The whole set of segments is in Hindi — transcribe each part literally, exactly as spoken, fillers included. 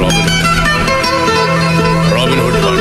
Robin Hood Robin Hood Pandey.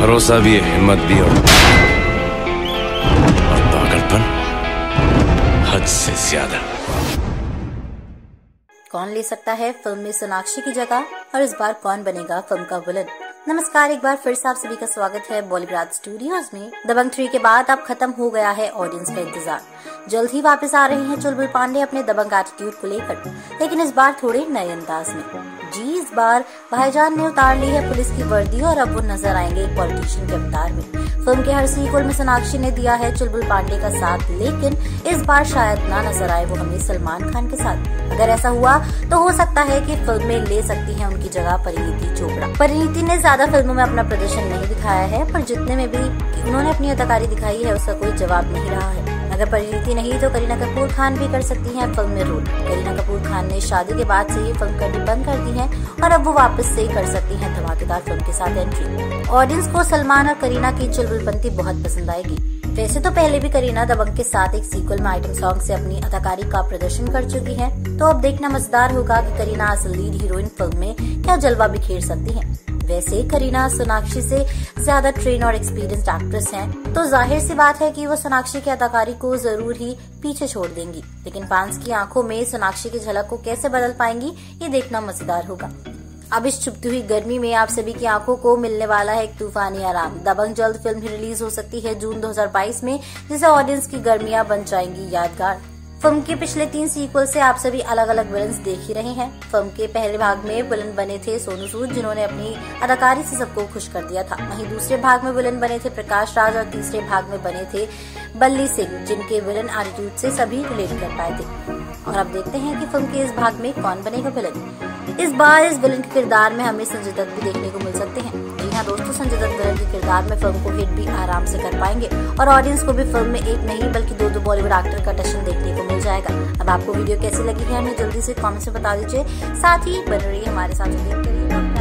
भरोसा भी है, हिम्मत भी हो और पागलपन हद से ज्यादा। कौन ले सकता है फिल्म में सोनाक्षी की जगह और इस बार कौन बनेगा फिल्म का विलन? नमस्कार, एक बार फिर से आप सभी का स्वागत है बॉलीवुड स्टूडियोज में। दबंग थ्री के बाद अब खत्म हो गया है ऑडियंस का इंतजार। जल्द ही वापस आ रहे हैं चुलबुल पांडे अपने दबंग एटीट्यूड को लेकर, लेकिन इस बार थोड़े नए अंदाज में। जी, इस बार भाईजान ने उतार ली है पुलिस की वर्दी और अब वो नजर आएंगे एक पॉलिटिशियन के अवतार में। फिल्म के हर सीक्वल में सोनाक्षी ने दिया है चुलबुल पांडे का साथ, लेकिन इस बार शायद ना नजर आए वो हमें सलमान खान के साथ। अगर ऐसा हुआ तो हो सकता है कि फिल्म में ले सकती है उनकी जगह परिणीति चोपड़ा। परिणीति ने ज्यादा फिल्मों में अपना प्रदर्शन नहीं दिखाया है, पर जितने में भी उन्होंने अपनी अदाकारी दिखाई है उसका कोई जवाब नहीं रहा है। अगर परिणीति नहीं तो करीना कपूर खान भी कर सकती हैं फिल्म में रोल। करीना कपूर खान ने शादी के बाद से ये फिल्म करनी बंद कर दी है और अब वो वापस से कर सकती हैं धमाकेदार फिल्म के साथ एंट्री। ऑडियंस को सलमान और करीना की चुलबुलपंती बहुत पसंद आएगी। वैसे तो पहले भी करीना दबंग के साथ एक सीक्वल में आइटम सॉन्ग से अपनी अदाकारी का प्रदर्शन कर चुकी है, तो अब देखना मजेदार होगा कि करीना असल लीड हीरोइन फिल्म में क्या जलवा बिखेर सकती है। वैसे करीना सोनाक्षी से ज्यादा ट्रेन और एक्सपीरियंस्ड एक्ट्रेस हैं, तो जाहिर सी बात है कि वो सोनाक्षी की अदाकारी को जरूर ही पीछे छोड़ देंगी, लेकिन फैंस की आंखों में सोनाक्षी की झलक को कैसे बदल पाएंगी ये देखना मजेदार होगा। अब इस चुभती हुई गर्मी में आप सभी की आंखों को मिलने वाला है एक तूफानी आराम। दबंग जल्द फिल्म ही रिलीज हो सकती है जून दो हजार बाईस में, जिसे ऑडियंस की गर्मियां बन जाएंगी यादगार। फिल्म के पिछले तीन सीक्वल से आप सभी अलग अलग विलन्स देख ही रहे हैं। फिल्म के पहले भाग में विलन बने थे सोनू सूद, जिन्होंने अपनी अदाकारी से सबको खुश कर दिया था। वहीं दूसरे भाग में विलन बने थे प्रकाश राज और तीसरे भाग में बने थे बल्ली सिंह, जिनके विलन एटीट्यूड से सभी रिलेट कर पाए थे। और अब देखते हैं कि फिल्म के इस भाग में कौन बनेगा विलन। इस बार इस विलन के किरदार में हमें संजय दत्त भी देखने को मिल सकते हैं। हाँ दोस्तों, संजय दत्त विलन के किरदार में फिल्म को हिट भी आराम से कर पाएंगे और ऑडियंस को भी फिल्म में एक नहीं बल्कि दो दो बॉलीवुड एक्टर का टशन देखने को मिल जाएगा। अब आपको वीडियो कैसी लगी है हमें जल्दी से कमेंट से बता दीजिए, साथ ही बन रही है हमारे साथ।